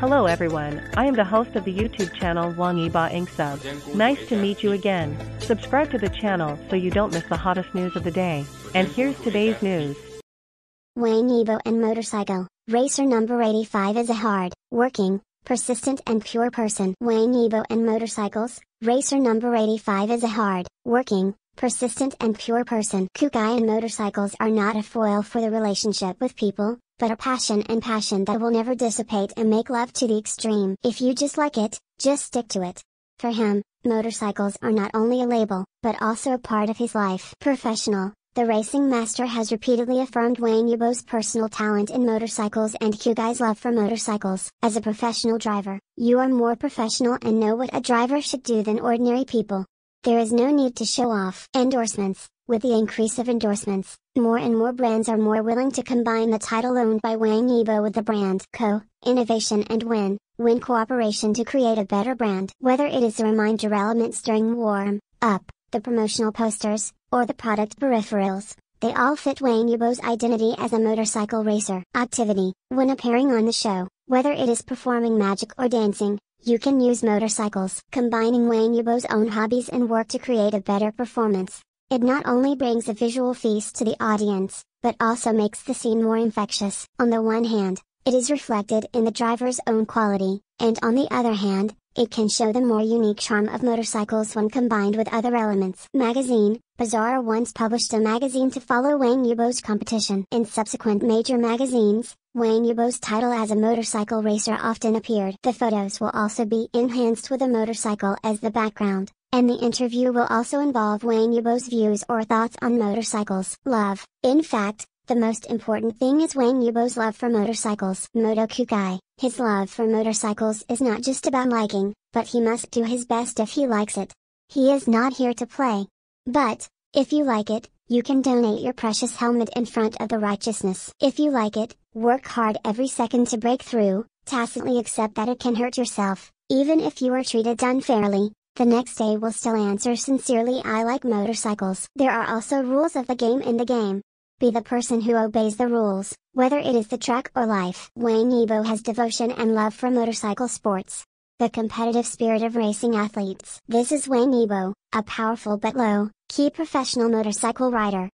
Hello everyone, I am the host of the YouTube channel Wang Yibo Eng Sub. Nice to meet you again. Subscribe to the channel so you don't miss the hottest news of the day. And here's today's news. Wang Yibo Eng Motorcycle Racer number 85 is a hard, working, persistent and pure person. Wang Yibo Eng Motorcycles Racer number 85 is a hard, working, persistent and pure person. Kugai and motorcycles are not a foil for the relationship with people, but a passion that will never dissipate and make love to the extreme. If you just like it, just stick to it. For him, motorcycles are not only a label, but also a part of his life. Professional, the racing master has repeatedly affirmed Wang Yibo's personal talent in motorcycles and Kugai's love for motorcycles. As a professional driver, you are more professional and know what a driver should do than ordinary people. There is no need to show off. Endorsements. With the increase of endorsements, more and more brands are more willing to combine the title owned by Wang Yibo with the brand. Co-innovation and win-win cooperation to create a better brand. Whether it is the reminder elements during warm-up, the promotional posters, or the product peripherals, they all fit Wang Yibo's identity as a motorcycle racer. Activity. When appearing on the show, whether it is performing magic or dancing, you can use motorcycles. Combining Wang Yibo's own hobbies and work to create a better performance. It not only brings a visual feast to the audience, but also makes the scene more infectious. On the one hand, it is reflected in the driver's own quality, and on the other hand, it can show the more unique charm of motorcycles when combined with other elements. Magazine. Bazaar once published a magazine to follow Wang Yibo's competition. In subsequent major magazines, Wang Yibo's title as a motorcycle racer often appeared. The photos will also be enhanced with a motorcycle as the background. And the interview will also involve Wang Yibo's views or thoughts on motorcycles. Love. In fact, the most important thing is Wang Yibo's love for motorcycles. Moto Kugai. His love for motorcycles is not just about liking, but he must do his best if he likes it. He is not here to play. But, if you like it, you can donate your precious helmet in front of the righteousness. If you like it, work hard every second to break through, tacitly accept that it can hurt yourself, even if you are treated unfairly. The next day will still answer sincerely, I like motorcycles. There are also rules of the game in the game. Be the person who obeys the rules, whether it is the track or life. Wang Yibo has devotion and love for motorcycle sports. The competitive spirit of racing athletes. This is Wang Yibo, a powerful but low-key professional motorcycle rider.